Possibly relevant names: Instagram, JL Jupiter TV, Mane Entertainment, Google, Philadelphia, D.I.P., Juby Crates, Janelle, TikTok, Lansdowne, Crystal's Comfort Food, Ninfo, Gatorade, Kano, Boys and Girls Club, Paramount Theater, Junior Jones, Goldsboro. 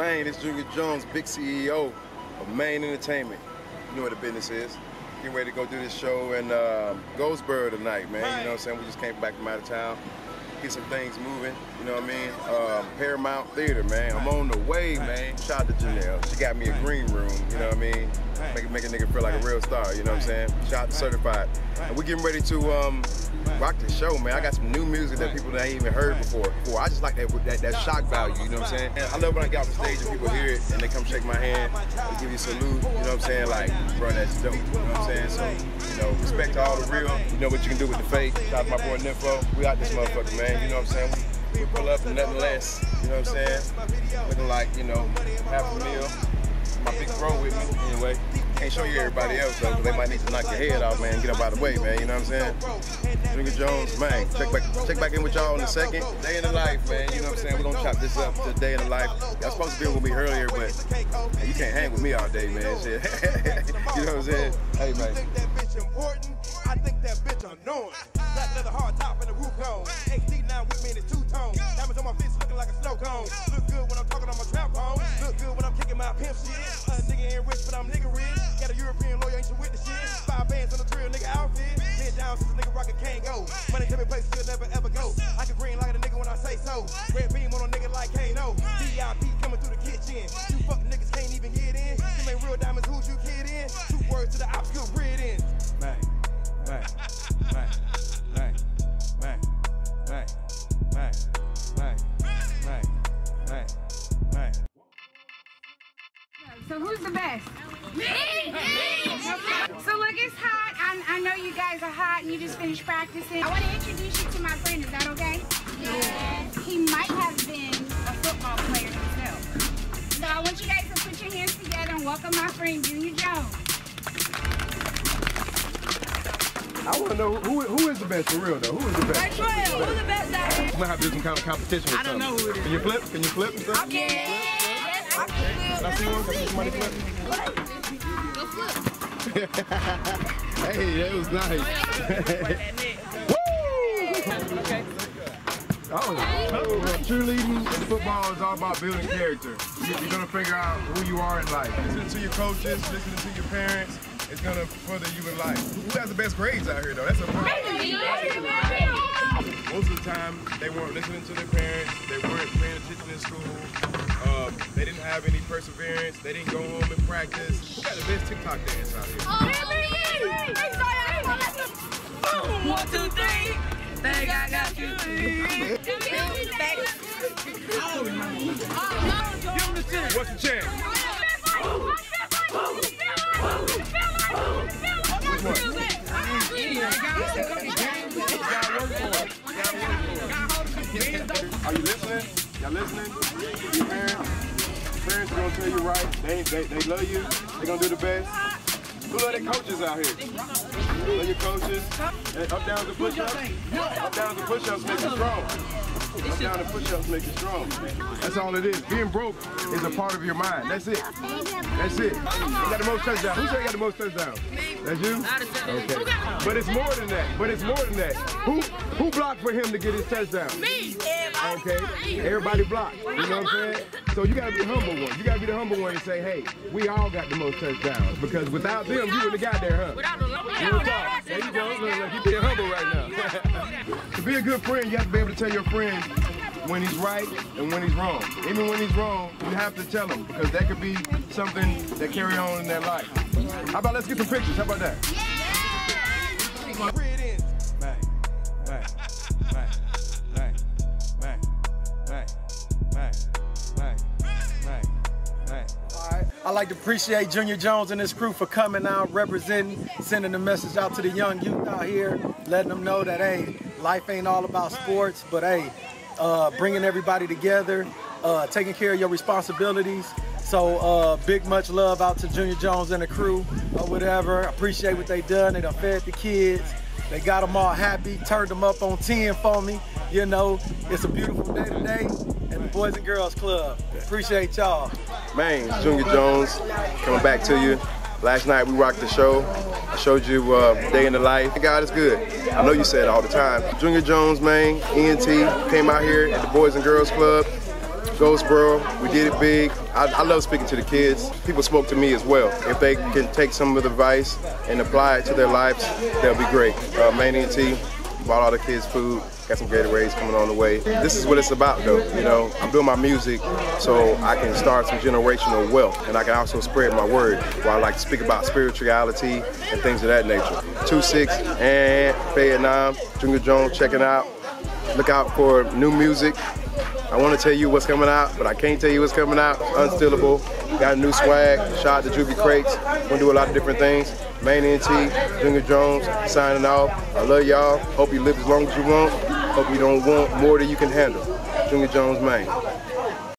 Mane, it's Junior Jones, big CEO of Mane Entertainment. You know what the business is. Getting ready to go do this show in Goldsboro tonight, man. You know what I'm saying? We just came back from out of town. Get some things moving, you know what I mean? Paramount Theater, man. I'm on the way, man. Shout out to Janelle. She got me a green room, you know what I mean? Make a nigga feel like a real star, you know what I'm saying? Shout out to Certified. And we're getting ready to rock the show, man. I got some new music that people that ain't even heard before. I just like that shock value, you know what I'm saying? And I love when I get off the stage and people hear it and they come shake my hand and give you a salute, you know what I'm saying? Like, bro, that's dope, you know what I'm saying? So, you know, respect to all the real, you know what you can do with the fake. Shout out to my boy Ninfo. We out this motherfucker, man, you know what I'm saying? We pull up and nothing less, you know what I'm saying? Looking like, you know, half a meal. My big bro with me, anyway. Can't show you everybody else, though, because they might need to knock your head off, man, get up out of the way, man, you know what I'm saying? Junior Jones, man, check back in with y'all in a second. Day in the life, man, you know what I'm saying? We're going to chop this up to day in the life. Y'all supposed to be with me earlier, but man, you can't hang with me all day, man, shit. You know what I'm saying? Hey, man. I think that bitch important. I think that bitch annoying. That leather hard top and the roof gone. XT9 with me in his two-tone. Diamonds on my fist looking like a snow cone. Look good when I'm talking on my trap home. Look good when I'm kicking my pimp shit. Nigga ain't rich, but I'm nigga rich. Got a European lawyer, ain't you with the shit? 5 bands on the drill, nigga outfit. Head down since a nigga rockin' can't go. Money to me places you'll never ever go. I can green like a nigga when I say so. Red beam on a nigga like Kano. D.I.P. coming through the kitchen. You fucking niggas can't even get in. Them ain't real diamonds, who's you kidding? 2 words to the ops, good bread in. Man, man, man, man, man, man, man, man, man, man, man. So who's the best? Me! So look, it's hot. I know you guys are hot and you just finished practicing. I want to introduce you to my friend. Is that okay? Yes. He might have been a football player himself. So I want you guys to put your hands together and welcome my friend Junior Jones. I want to know who is the best for real though. Who is the best? Hey, Joel, who's the best out here? I'm gonna have to do some kind of competition with something. I don't know who it is. Can you flip? Can you flip? Okay. I see. Hey, that was nice. Woo! Okay. Oh, cheerleading football is all about building character. You're gonna figure out who you are in life. Listen to your coaches, listen to your parents. It's gonna further you in life. Who has the best grades out here though? That's a problem. Most of the time, they weren't listening to their parents. They weren't paying attention in school. They didn't have any perseverance. They didn't go home and practice. Who got the best TikTok dance out here? Oh, 1, 2, 3. Thank I got you. What's the chance? Are you listening? Y'all listening? Your parents are gonna tell you right. They love you. They gonna do the best. Who love their coaches out here? Who love your coaches? Up downs and push-ups. Up downs and push-ups make you strong. Up downs and push-ups make you strong. That's all it is. Being broke is a part of your mind. That's it. That's it. You got the most touchdowns. Who said you got the most touchdowns? That's you? Okay. But it's more than that. But it's more than that. Who blocked for him to get his touchdown? Me. Okay, everybody blocked, you know what I'm saying? So you gotta be the humble one. You gotta be the humble one and say, hey, we all got the most touchdowns because without them, you wouldn't have got there, huh? Without them, there you go, look, you being humble right now. To be a good friend, you have to be able to tell your friend when he's right and when he's wrong. Even when he's wrong, you have to tell him because that could be something that carry on in their life. How about let's get some pictures, how about that? Yeah! I'd like to appreciate Junior Jones and his crew for coming out, representing, sending a message out to the young youth out here, letting them know that, hey, life ain't all about sports, but, hey, bringing everybody together, taking care of your responsibilities. So big much love out to Junior Jones and the crew or whatever. Appreciate what they done. They done fed the kids. They got them all happy, turned them up on 10 for me. You know, it's a beautiful day today at the Boys and Girls Club. Appreciate y'all. Man, Junior Jones, coming back to you. Last night we rocked the show. I showed you Day in the Life. God is good. I know you said it all the time. Junior Jones, man, ENT, came out here at the Boys and Girls Club. Goldsboro, we did it big. I love speaking to the kids. People spoke to me as well. If they can take some of the advice and apply it to their lives, that'll be great. Mane Ent. Bought all the kids food, got some Gatorades coming on the way. This is what it's about though, you know. I'm doing my music so I can start some generational wealth, and I can also spread my word while I like to speak about spirituality and things of that nature. 2-6 and Vietnam, Junior Jones checking out. Look out for new music. I want to tell you what's coming out, but I can't tell you what's coming out. Unstillable. Got a new swag. Shout out to Juby Crates. Gonna do a lot of different things. Mane Ent, Junior Jones, signing off. I love y'all. Hope you live as long as you want. Hope you don't want more than you can handle. Junior Jones, Mane.